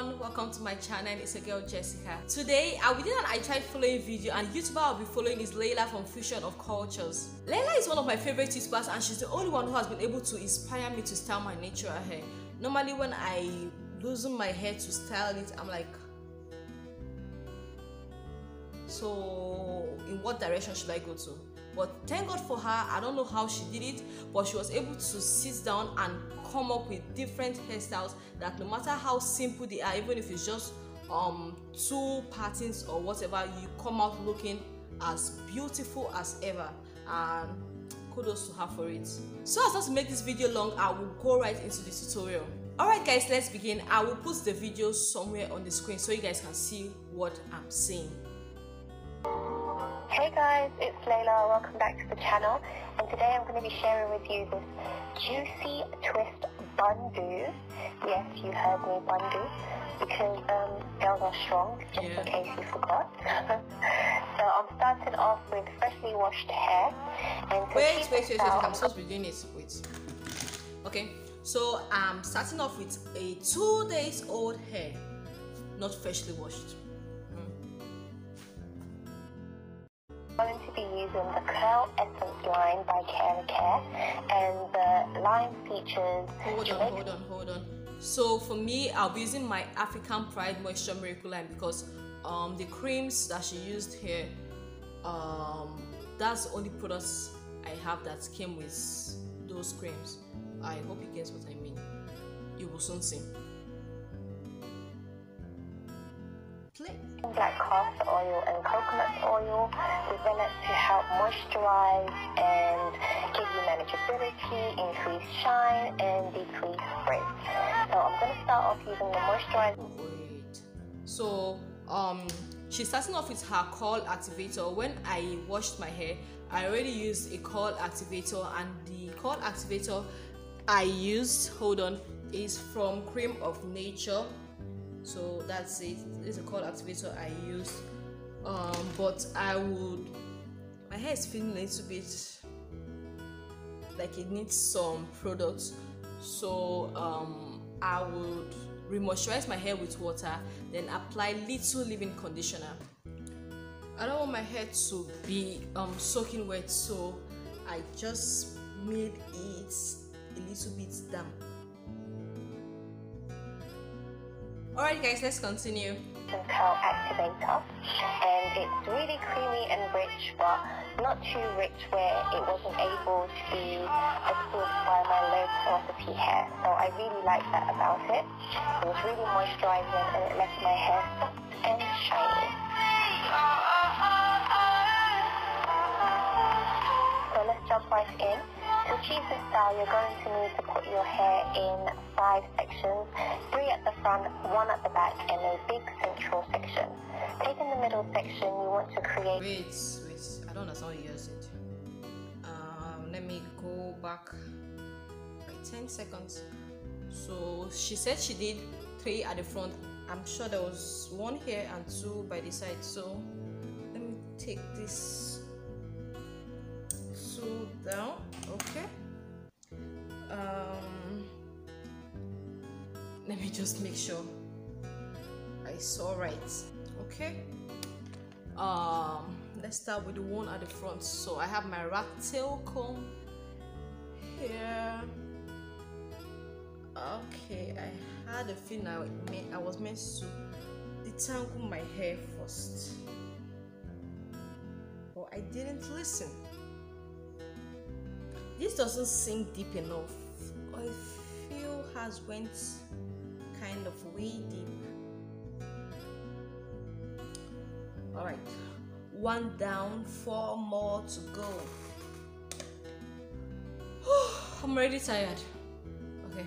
everyone, welcome to my channel. It's your girl Jessica. Today we did an I tried following video, and YouTuber I'll be following is Laila from Fusion of Cultures. Laila is one of my favorite YouTubers, and she's the only one who has been able to inspire me to style my natural hair. Normally when I loosen my hair to style it, I'm like, so in what direction should I go to? But thank God for her. I don't know how she did it, but she was able to sit down and come up with different hairstyles that no matter how simple they are, even if it's just two patterns or whatever, you come out looking as beautiful as ever, and kudos to her for it. So as not to make this video long, I will go right into the tutorial. Alright guys, let's begin. I will put the video somewhere on the screen so you guys can see what I'm saying. Hey guys, it's Laila, welcome back to the channel, and today I'm going to be sharing with you this juicy twist bandeau. Yes, you heard me, bandeau, because girls are strong, just in case you forgot. So I'm starting off with freshly washed hair. And wait, I'm supposed to be doing this, wait. Okay, so I'm starting off with a 2 days old hair, not freshly washed. I'm going to be using the Curl Essence line by KeraCare, and the line features... Hold on. So for me, I'll be using my African Pride Moisture Miracle line, because the creams that she used here, that's the only products I have that came with those creams. I hope you guess what I mean. You will soon see. Black castor oil and coconut oil developed to help moisturize and give you manageability, increase shine, and decrease break. So I'm going to start off using the moisturizer. Wait. So she's starting off with her curl activator. When I washed my hair, I already used a curl activator, and the curl activator I used, hold on, is from Cream of Nature. So that's it. It's a curl activator I use, but my hair is feeling a little bit like it needs some products, so I would re-moisturize my hair with water, then apply little leave-in conditioner. I don't want my hair to be soaking wet, so I just made it a little bit damp. Alright guys, let's continue. Curl activator, and it's really creamy and rich, but not too rich where it wasn't able to be absorbed by my low porosity hair. So I really like that about it. It was really moisturizing, and it left my hair soft and shiny. So let's jump right in. To achieve this style, you're going to need to put your hair in 5 sections, 3 at the front, 1 at the back, and a big central section. Taking the middle section, you want to create... Wait, I don't know how you use it. Let me go back by 10 seconds. So she said she did 3 at the front. I'm sure there was 1 here and 2 by the side. So let me take this 2 down. Okay. Let me just make sure I saw right. Okay. Let's start with the one at the front. So I have my rat tail comb here. Okay, I had a feeling I was meant to detangle my hair first, but I didn't listen. This doesn't sink deep enough. I feel has went kind of way deep. All right, 1 down, 4 more to go. I'm already tired. Okay,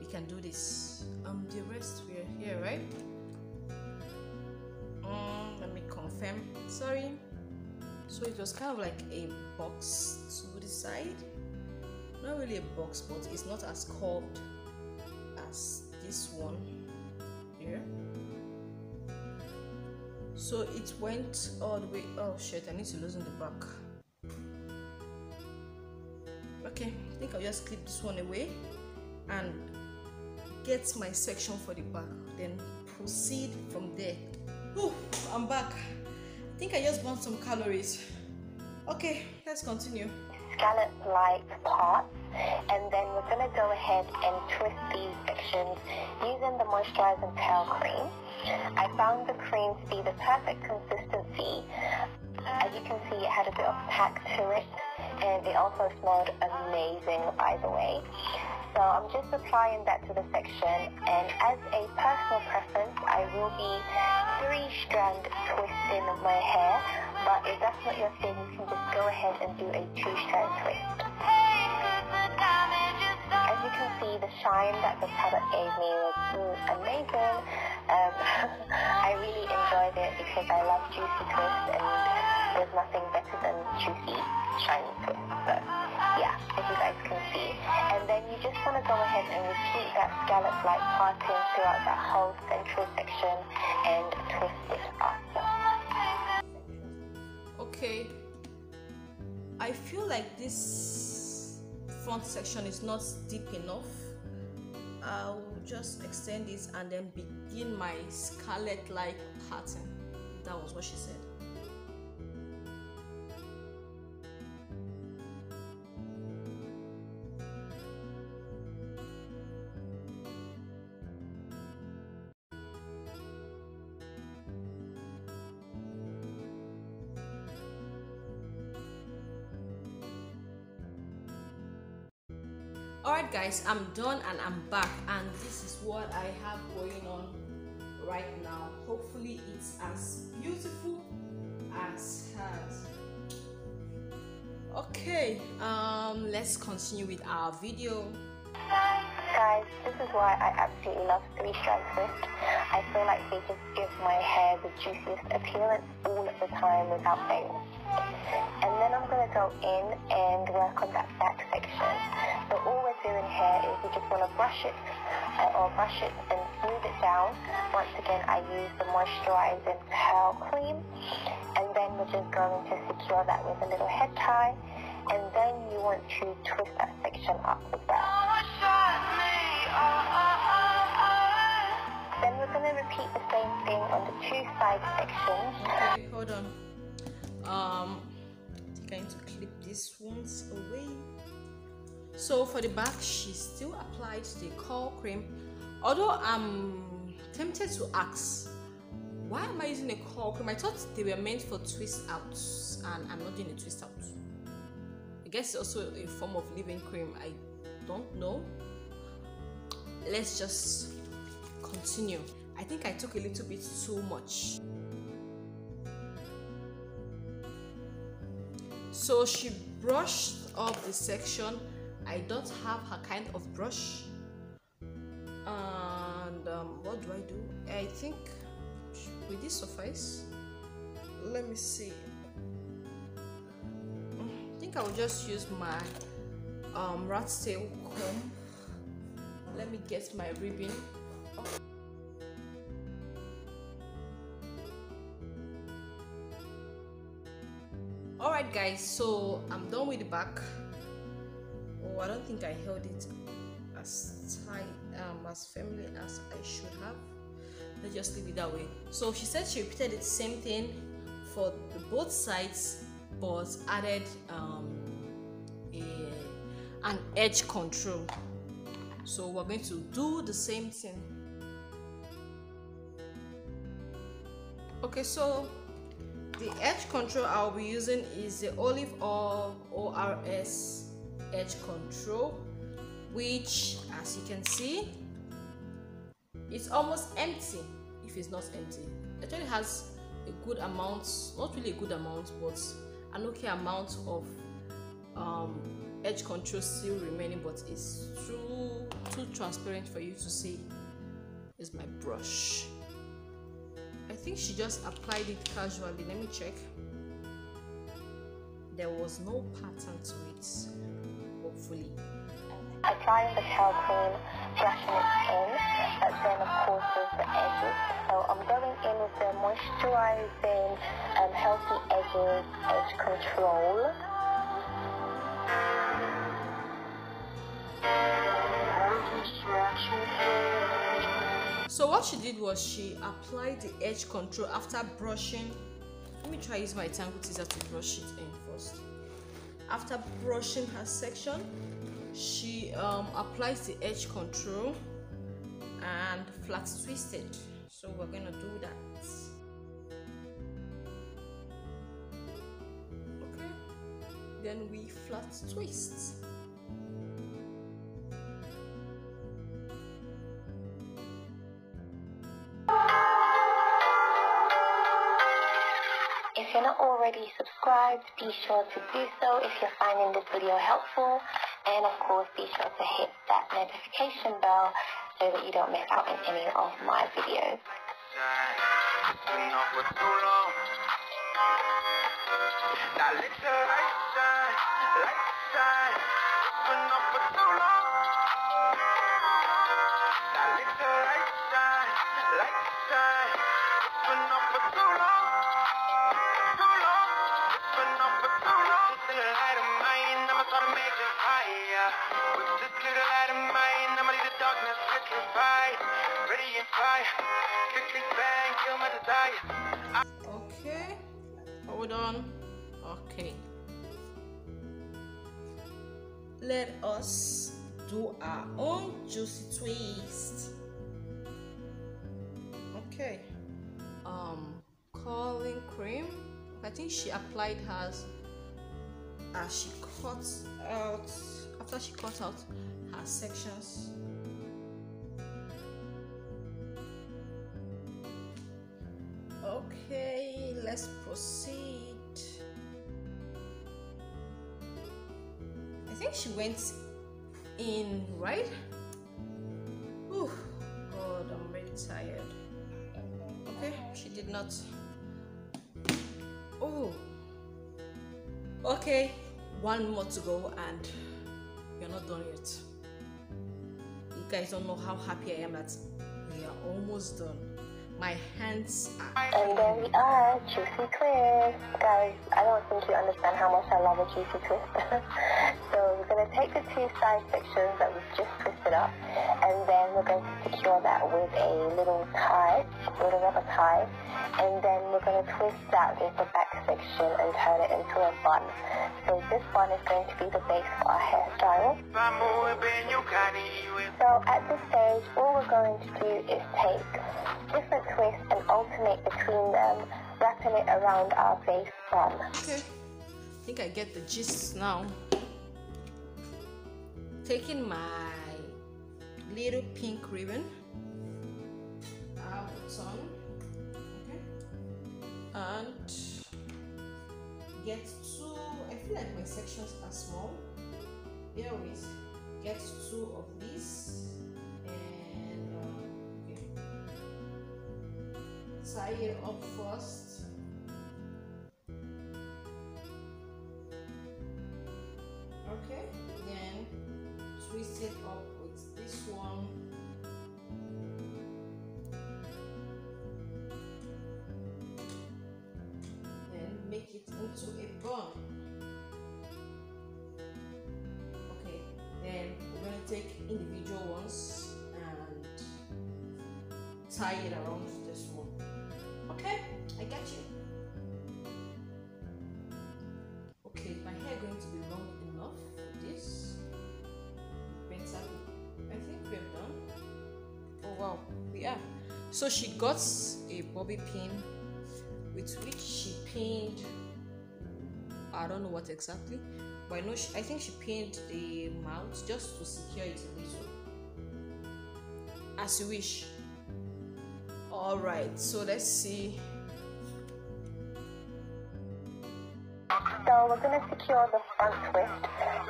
we can do this. The rest we are here, right? Let me confirm. Sorry. So it was kind of like a box to the side. Not really a box, but it's not as curved as this one here, so it went all the way. Oh shit, I need to loosen the back. Okay, I think I'll just clip this one away and get my section for the back, then proceed from there. Oh, I'm back. I think I just burned some calories. Okay, let's continue. Scarlet light parts, and then we're going to go ahead and twist these sections using the moisturizing pearl cream. I found the cream to be the perfect consistency. As you can see, it had a bit of pack to it, and it also smelled amazing, by the way. So I'm just applying that to the section, and as a personal preference, I will be 3-strand twisting of my hair, but if that's not your thing, you can just go ahead and do a 2-strand twist. As you can see, the shine that the product gave me was amazing. I really enjoyed it because I love juicy twists, and there's nothing better than juicy, shiny twists. So yeah, as you guys can see. And then you just want to go ahead and repeat that scallop-like parting throughout that whole central section and twist it after. Okay, I feel like this front section is not deep enough. I'll just extend this and then begin my scarlet-like pattern. That was what she said. Alright guys, I'm done and I'm back, and this is what I have going on right now. Hopefully it's as beautiful as hers. Okay, let's continue with our video. Guys, this is why I absolutely love 3-strand twists. I feel like they just give my hair the juiciest appearance all of the time without fail. And then I'm going to go in and work on that back section. So all we're doing here is we just want to brush it and smooth it down. Once again, I use the moisturizing pearl cream, and then we're just going to secure that with a little head tie, and then you want to twist that section up with that. Then we're going to repeat the same thing on the 2 side sections. Okay, hold on. I'm going to clip these ones away. So for the back, she still applied the curl cream, although I'm tempted to ask, why am I using a curl cream? I thought they were meant for twist outs, and I'm not doing a twist out. I guess it's also a form of leave-in cream, I don't know. Let's just continue. I think I took a little bit too much. So she brushed up the section. I don't have her kind of brush, and what do I do? I think with this suffice. Let me see. I think I will just use my rat's tail comb. Let me get my ribbon. Alright guys, so I'm done with the back. Oh, I don't think I held it as tight, as firmly as I should have. Let's just leave it that way. So she said she repeated the same thing for both sides, but added an edge control. So we're going to do the same thing. Okay, so the edge control I'll be using is the Olive Oil ORS edge control, which, as you can see, it's almost empty. If it's not empty, it actually has a good amount, not really a good amount, but an okay amount of edge control still remaining, but it's too transparent for you to see. Here's my brush. I think she just applied it casually. Let me check. There was no pattern to it, hopefully. Applying the pearl cream, brushing it in, but then of course there's the edges. So I'm going in with the moisturizing healthy edges edge control. So what she did was she applied the edge control after brushing. Let me try use my Tangle Teaser to brush it in first. After brushing her section, she applies the edge control and flat twisted. So we're gonna do that. Okay, then we flat twist. If you're not already subscribed, be sure to do so if you're finding this video helpful, and of course be sure to hit that notification bell so that you don't miss out on any of my videos. Okay, hold on. Okay, let us do our own juicy twist. Okay, curling cream. I think she applied hers as she cut out, after she cut out her sections. Okay, let's proceed. I think she went in, right? Oh God, I'm really tired. Okay, she did not. Oh, okay, one more to go and you're not done yet. You guys don't know how happy I am that we are almost done. My hands are... And there we are, juicy twist. Guys, I don't think you understand how much I love a juicy twist. So we're going to take the two side sections that we've just twisted up, and then we're going to secure that with a little tie, with a rubber tie, and then we're going to twist that with the back section and turn it into a bun. So this bun is going to be the base for our hairstyle. So at this stage, all we're going to do is take different twist and alternate between them, wrapping it around our base bun. Okay, I think I get the gist now. Taking my little pink ribbon, I'll put on, okay, and get two. I feel like my sections are small. Here we get two of these. Tie it up first. Okay, then twist it up with this one. Then make it into a bun. Okay, then we're going to take individual ones and tie it around this one. Okay, I got you. Okay, is my hair going to be long enough for this? Better, I think we have done. Oh wow, we are. So she got a bobby pin with which she pinned, I don't know what exactly, but I know she, I think she pinned the mouth just to secure it a little. As you wish. All right, so let's see. So we're going to secure the front twist,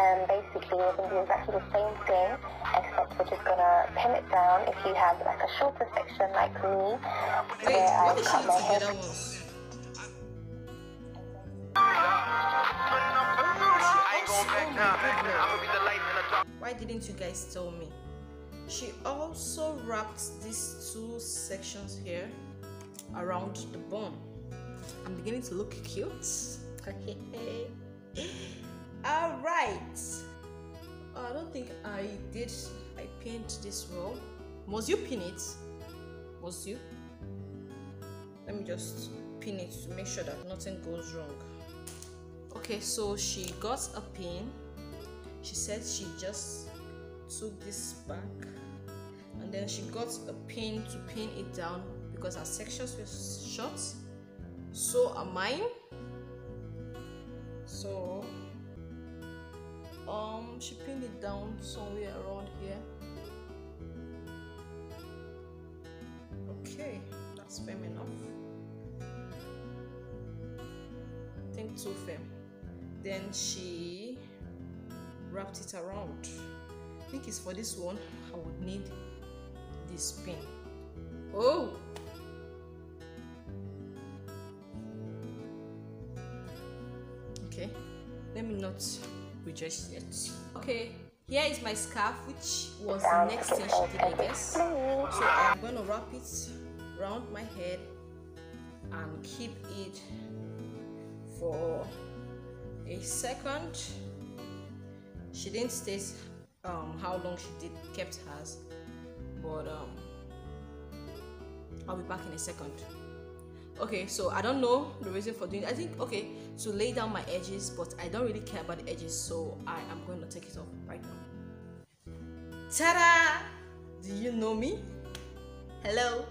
and basically we're going to do exactly the same thing, except we're just going to pin it down. If you have like a shorter section like me, where I cut my hair. Why didn't you guys tell me? She also wrapped these two sections here around the bun. I'm beginning to look cute. All right. I don't think I did. I pinned this well. Must you pin it? covers you. Let me just pin it to make sure that nothing goes wrong. Okay, so she got a pin. She said she just took this back and then she got a pin to pin it down because her sections were short. So are mine. So she pinned it down somewhere around here. Okay, that's firm enough. I think too firm. Then she wrapped it around. I think it's for this one I would need this pin. Oh, okay, let me not reject it. Okay, here is my scarf, which was the next thing she did, I guess. So I'm gonna wrap it around my head and keep it for a second. She didn't state how long she kept hers, but I'll be back in a second. Okay, so I don't know the reason for doing it. I think, okay, to lay down my edges, but I don't really care about the edges, so I am going to take it off right now. Ta-da! Do you know me? Hello?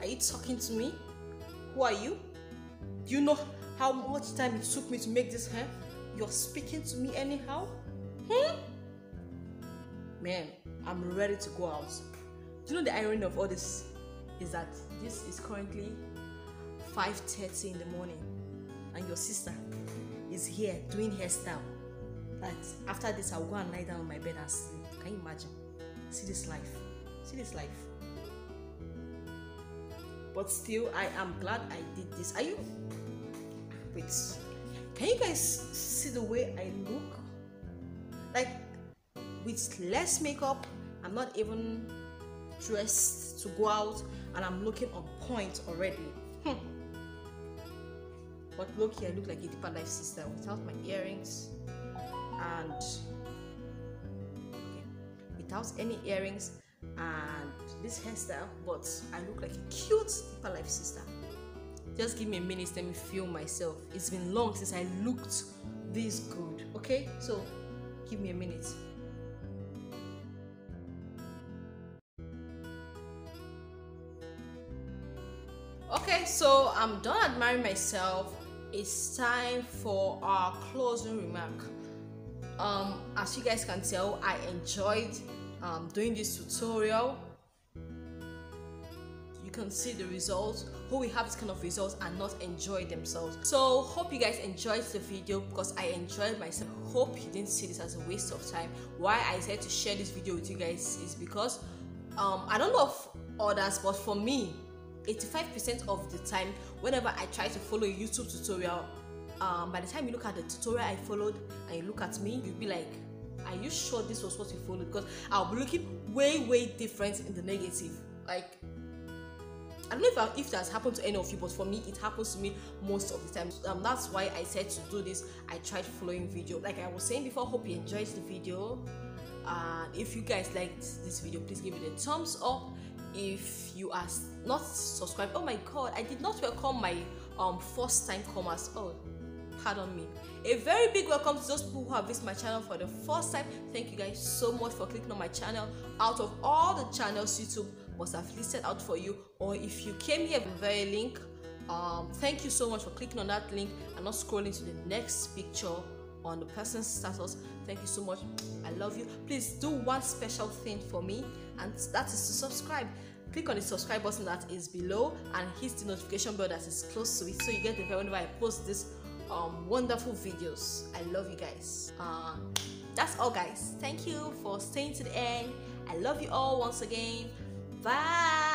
Are you talking to me? Who are you? Do you know how much time it took me to make this hair? You're speaking to me anyhow? Man, I'm ready to go out. Do you know the irony of all this is that this is currently 5:30 in the morning and your sister is here doing hairstyle? That after this I'll go and lie down on my bed and sleep. Can you imagine? See this life, see this life. But still, I am glad I did this. Are you, wait, can you guys see the way I look? Like, with less makeup, I'm not even dressed to go out and I'm looking on point already. But look here, I look like a deeper life sister without my earrings and okay, without any earrings and this hairstyle, but I look like a cute deeper life sister. Just give me a minute, let me feel myself. It's been long since I looked this good. Okay, so give me a minute. Okay, so I'm done admiring myself. It's time for our closing remark. As you guys can tell, I enjoyed doing this tutorial. You can see the results, who will have this kind of results and not enjoy themselves. So hope you guys enjoyed the video because I enjoyed myself. Hope you didn't see this as a waste of time. Why I said to share this video with you guys is because I don't know of others, but for me, 85% of the time, whenever I try to follow a YouTube tutorial, by the time you look at the tutorial I followed and you look at me, you'll be like, are you sure this was what you followed? Because I'll be looking way, way different in the negative. Like, I don't know if that's happened to any of you, but for me, it happens to me most of the time. That's why I said to do this. I tried following video. Like I was saying before, hope you enjoyed the video. If you guys liked this video, please give it a thumbs up. If you are not subscribed, oh my god, I did not welcome my first time comers. Oh, pardon me. A very big welcome to those people who have visited my channel for the first time. Thank you guys so much for clicking on my channel. Out of all the channels YouTube must have listed out for you, or if you came here via a link, thank you so much for clicking on that link and not scrolling to the next picture on the person's status. Thank you so much, I love you. Please do one special thing for me, and that is to subscribe. Click on the subscribe button that is below and hit the notification bell that is close to it, so you get the whenever I post these wonderful videos. I love you guys. That's all guys, thank you for staying to the end. I love you all once again. Bye.